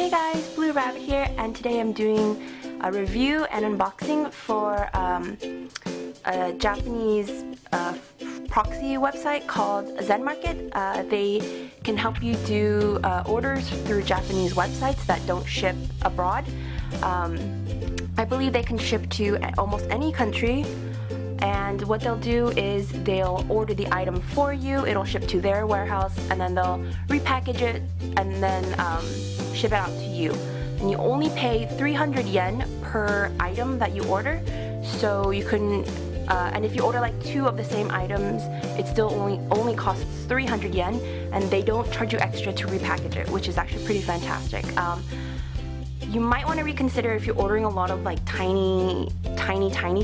Hey guys, Blue Rabbit here, and today I'm doing a review and unboxing for a Japanese proxy website called Zen Market. They can help you do orders through Japanese websites that don't ship abroad. I believe they can ship to almost any country, and what they'll do is they'll order the item for you, it'll ship to their warehouse, and then they'll repackage it and then ship it out to you. And you only pay 300 yen per item that you order, so you can, and if you order like two of the same items, it still only costs 300 yen, and they don't charge you extra to repackage it, which is actually pretty fantastic. You might want to reconsider if you're ordering a lot of like tiny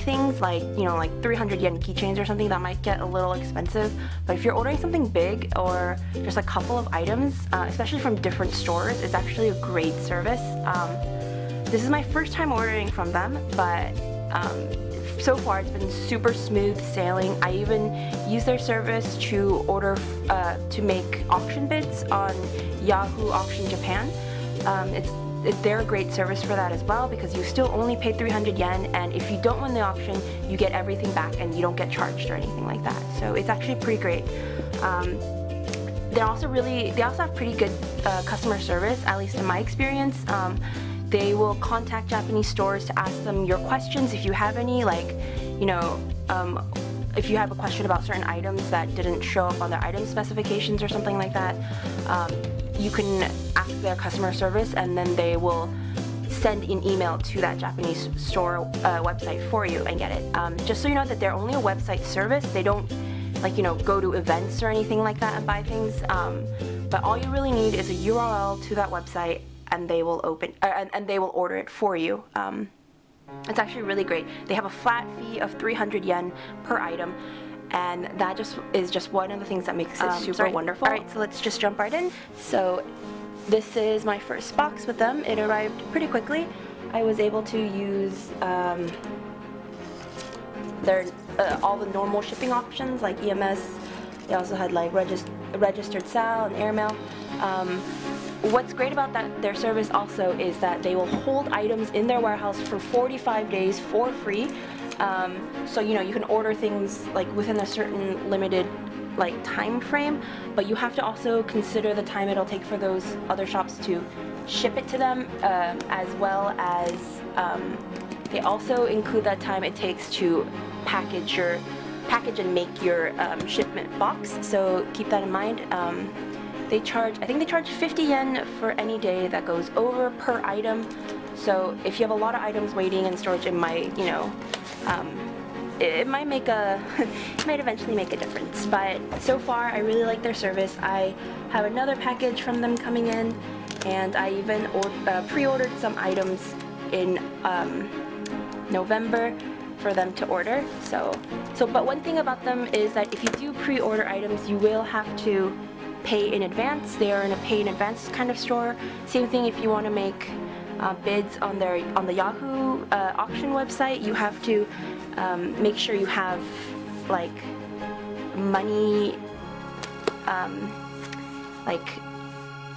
things, like, you know, like 300 yen keychains or something. That might get a little expensive. But if you're ordering something big or just a couple of items, especially from different stores, it's actually a great service. This is my first time ordering from them, but so far it's been super smooth sailing. I even use their service to order to make auction bids on Yahoo Auction Japan. They're a great service for that as well, because you still only pay 300 yen, and if you don't win the auction, you get everything back and you don't get charged or anything like that. So it's actually pretty great. They also have pretty good customer service, at least in my experience. They will contact Japanese stores to ask them your questions if you have any, like, you know, if you have a question about certain items that didn't show up on their item specifications or something like that. You can ask their customer service, and then they will send an email to that Japanese store website for you and get it. Just so you know that they're only a website service. They don't, like, you know, go to events or anything like that and buy things. But all you really need is a URL to that website, and they will order it for you. It's actually really great. They have a flat fee of 300 yen per item. And that is just one of the things that makes it super wonderful. Alright, so let's just jump right in. So this is my first box with them. It arrived pretty quickly. I was able to use all the normal shipping options like EMS. They also had like registered SAL and airmail. What's great about their service also is that they will hold items in their warehouse for 45 days for free. So, you know, you can order things like within a certain limited like time frame, but you have to also consider the time it'll take for those other shops to ship it to them, as well as they also include that time it takes to package and make your shipment box, so keep that in mind. I think they charge 50 yen for any day that goes over per item. So if you have a lot of items waiting in storage, it might, you know, it might eventually make a difference. But so far, I really like their service. I have another package from them coming in, and I even pre-ordered some items in November for them to order. But one thing about them is that if you do pre-order items, you will have to pay in advance. They are in a pay in advance kind of store. Same thing if you want to make bids on the Yahoo auction website. You have to make sure you have like money,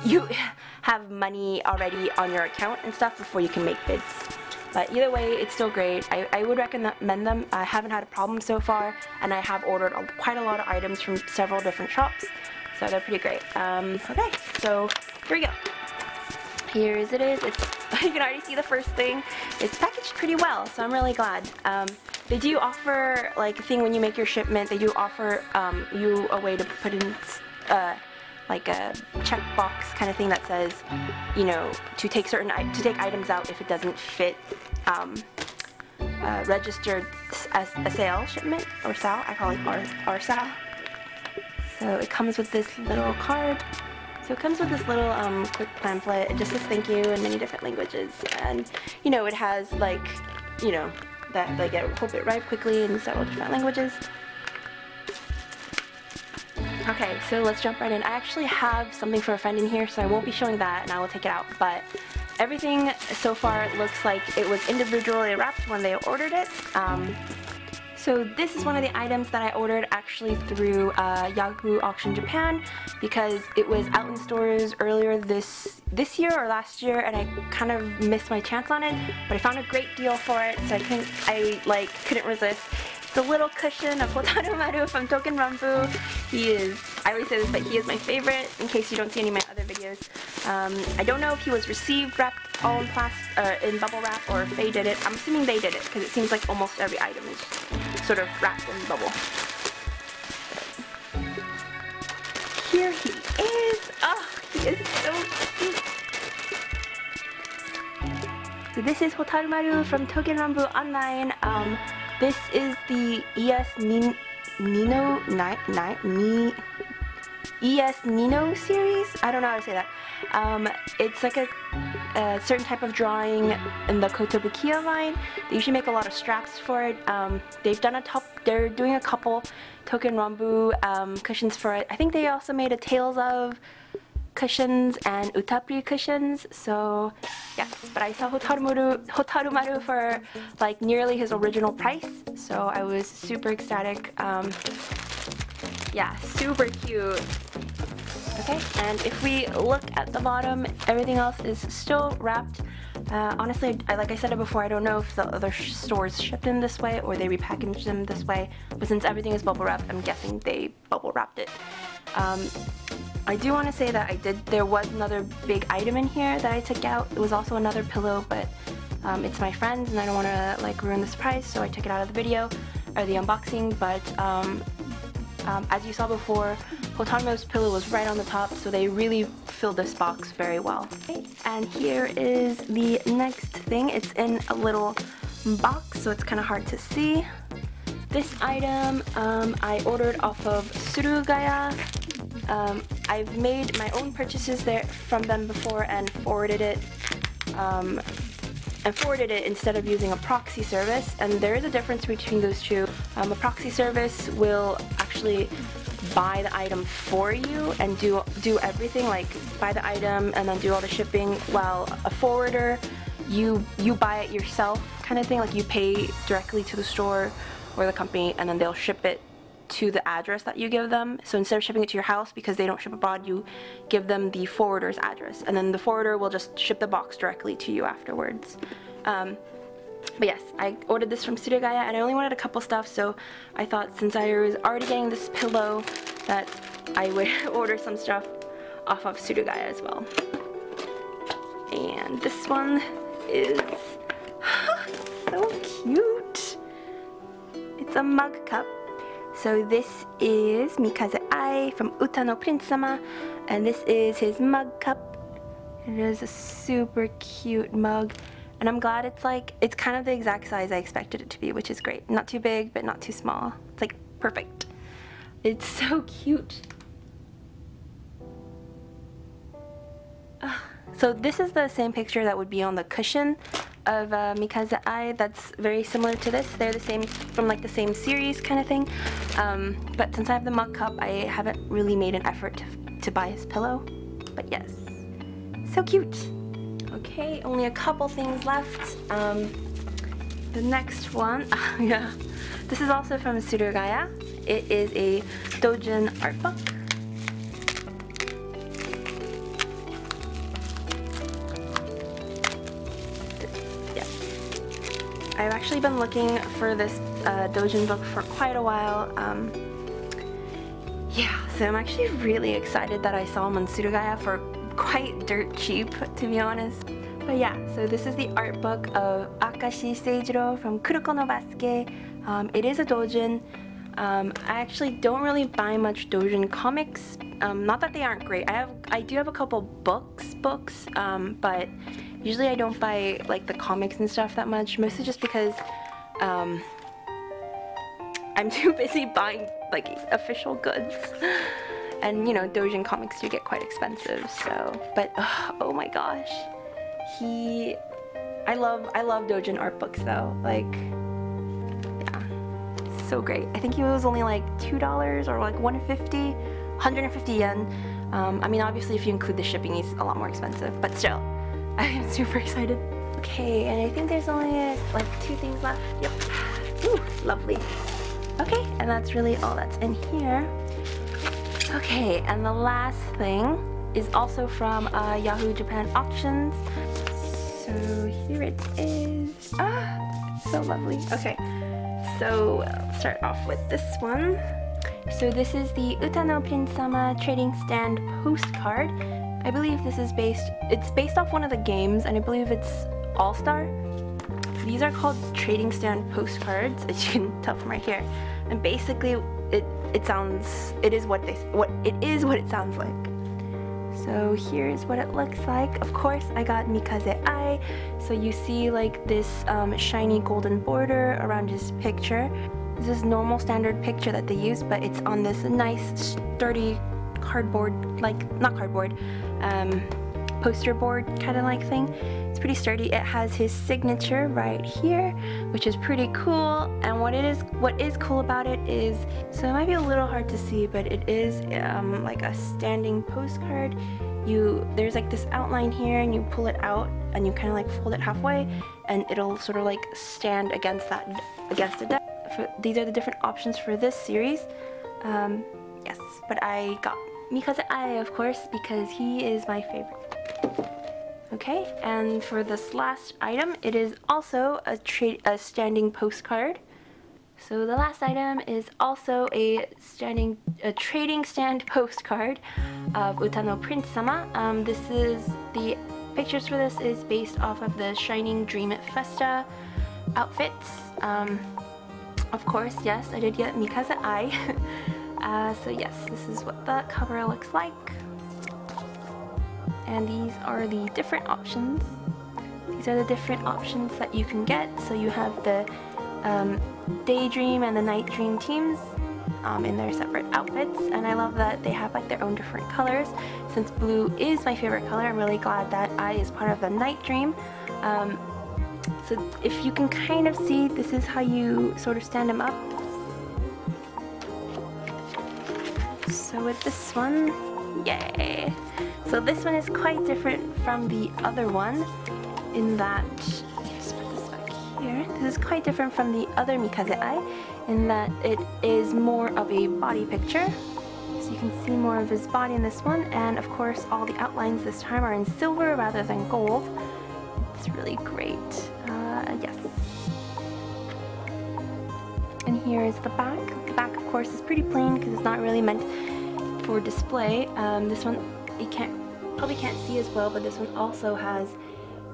you have money already on your account and stuff before you can make bids. But either way, it's still great. I would recommend them. I haven't had a problem so far, and I have ordered quite a lot of items from several different shops, so they're pretty great. Okay, so here we go. Here it is. You can already see the first thing. It's packaged pretty well, so I'm really glad. They do offer, like, a thing when you make your shipment. They do offer you a way to put in, like, a checkbox kind of thing that says, you know, to take items out if it doesn't fit registered as a sale shipment, or SAL. I call it our SAL. So it comes with this little card. So it comes with this little quick pamphlet. It just says thank you in many different languages, and, you know, it has, like, you know, that, like, I hope it arrived quickly in several different languages. Okay, so let's jump right in. I actually have something for a friend in here, so I won't be showing that, and I will take it out. But everything so far looks like it was individually wrapped when they ordered it. So this is one of the items that I ordered actually through Yahoo Auction Japan, because it was out in stores earlier this year or last year, and I kind of missed my chance on it, but I found a great deal for it, so I couldn't resist. It's a little cushion of Hotaru Maru from Touken Ranbu. He is, I always say this, but he is my favorite, in case you don't see any of my other videos. I don't know if he was received wrapped all in plastic, in bubble wrap, or if they did it. I'm assuming they did it, because it seems like almost every item is sort of wrapped in bubble. Here he is! Oh, he is so cute! So this is Hotaru Maru from Touken Ranbu Online. This is the ES Nino series? I don't know how to say that. It's like a certain type of drawing in the Kotobukiya line. They usually make a lot of straps for it. They're doing a couple Touken Ranbu cushions for it. I think they also made a Tales of cushions and Utapri cushions, so yes, but I saw Hotaru Maru for like nearly his original price, so I was super ecstatic. Yeah, super cute. Okay, and if we look at the bottom, everything else is still wrapped. Honestly, like I said it before, I don't know if the other stores shipped them this way or they repackaged them this way, but since everything is bubble wrapped, I'm guessing they bubble wrapped it. I do want to say that there was another big item in here that I took out. It was also another pillow, but it's my friend's and I don't want to like ruin the surprise, so I took it out of the video, or the unboxing, but as you saw before, Hotaru Maru's pillow was right on the top, so they really filled this box very well. Okay. And here is the next thing. It's in a little box, so it's kind of hard to see. This item I ordered off of Surugaya. I've made my own purchases there from them before and forwarded it instead of using a proxy service, and there is a difference between those two. A proxy service will actually buy the item for you and do everything, like buy the item and then do all the shipping, while a forwarder, you buy it yourself kind of thing, like you pay directly to the store or the company and then they'll ship it to the address that you give them. So instead of shipping it to your house, because they don't ship abroad, you give them the forwarder's address, and then the forwarder will just ship the box directly to you afterwards. But yes, I ordered this from Surugaya, and I only wanted a couple stuff, so I thought since I was already getting this pillow that I would order some stuff off of Surugaya as well. And this one is so cute. It's a mug cup. So this is Mikaze Ai from Uta no Prince-sama, and this is his mug cup. It is a super cute mug, and I'm glad it's kind of the exact size I expected it to be, which is great. Not too big, but not too small. It's like perfect. It's so cute. So this is the same picture that would be on the cushion of Mikaze Ai. That's very similar to this. They're the same, from like the same series kind of thing. But since I have the mug cup, I haven't really made an effort to buy his pillow, but yes, so cute. Okay, only a couple things left. The next one, yeah, this is also from Surugaya. It is a doujin art book. I've actually been looking for this doujin book for quite a while. Yeah, so I'm actually really excited that I saw them on Surugaya for quite dirt cheap, to be honest. But yeah, so this is the art book of Akashi Seijiro from Kuroko no Basuke. It is a doujin. I actually don't really buy much doujin comics. Not that they aren't great. I do have a couple books, but usually I don't buy like the comics and stuff that much, mostly just because I'm too busy buying like official goods, and you know, doujin comics do get quite expensive. So, but oh my gosh, I love doujin art books though. Like, yeah, so great. I think he was only like $2 or like 150 yen. I mean, obviously if you include the shipping, he's a lot more expensive, but still. I am super excited. Okay, and I think there's only like two things left. Yep. Ooh, lovely. Okay, and that's really all that's in here. Okay, and the last thing is also from Yahoo Japan Auctions. So here it is. Ah, so lovely. Okay, so I'll start off with this one. So this is the Uta no Prince-sama trading stand postcard. I believe this is based off one of the games, and I believe it's All-Star. So these are called trading stand postcards, as you can tell from right here. And basically it is what it sounds like. So here's what it looks like. Of course, I got Mikaze Ai. So you see like this shiny golden border around his picture. This is normal standard picture that they use, but it's on this nice sturdy cardboard, poster board kind of like thing. It's pretty sturdy. It has his signature right here, which is pretty cool. And what is cool about it is, so it might be a little hard to see, but it is like a standing postcard. There's like this outline here, and you pull it out and you kind of like fold it halfway, and it'll sort of like stand against the deck. These are the different options for this series. Yes, but I got Mikaze Ai, of course, because he is my favorite. Okay, and for this last item, it is also a standing postcard. So the last item is also a trading stand postcard of Uta no Prince-sama. The pictures for this is based off of the Shining Dream Festa outfits. Of course, yes, I did get Mikaze Ai. So yes, this is what the cover looks like. And these are the different options. These are the different options that you can get. So you have the daydream and the night dream teams in their separate outfits. And I love that they have like their own different colors. Since blue is my favorite color, I'm really glad that I is part of the night dream. So if you can kind of see, this is how you sort of stand them up. So with this one, yay! So this one is quite different from the other one in that, let's put this back here. This is quite different from the other Mikaze Ai in that it is more of a body picture. So you can see more of his body in this one, and of course all the outlines this time are in silver rather than gold. It's really great. Yes. And here is the back. The back of course is pretty plain because it's not really meant for display. This one you probably can't see as well, but this one also has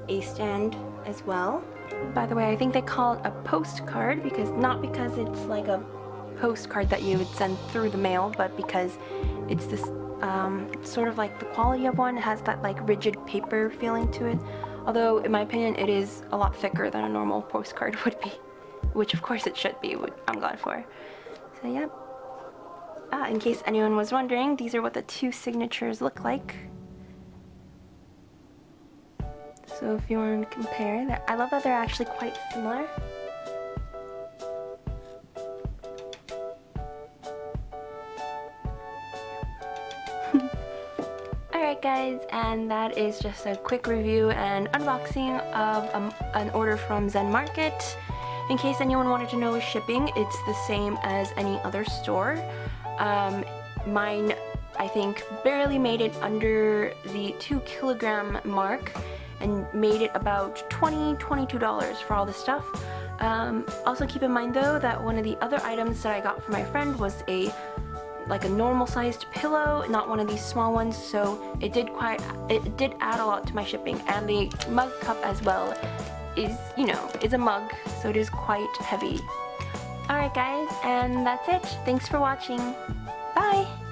a stand as well. By the way, I think they call it a postcard because it's like a postcard that you would send through the mail, but because it's this sort of like the quality of one. It has that like rigid paper feeling to it, although in my opinion it is a lot thicker than a normal postcard would be, which of course it should be, which I'm glad for. So yeah. In case anyone was wondering, these are what the two signatures look like. So if you want to compare, I love that they're actually quite similar. Alright guys, and that is just a quick review and unboxing of an order from Zen Market. In case anyone wanted to know shipping, it's the same as any other store. Mine, I think, barely made it under the 2 kilogram mark and made it about $22 for all the stuff. Also keep in mind though that one of the other items that I got for my friend was a normal sized pillow, not one of these small ones, so it did add a lot to my shipping. And the mug cup as well is a mug, so it is quite heavy. Alright guys, and that's it. Thanks for watching. Bye!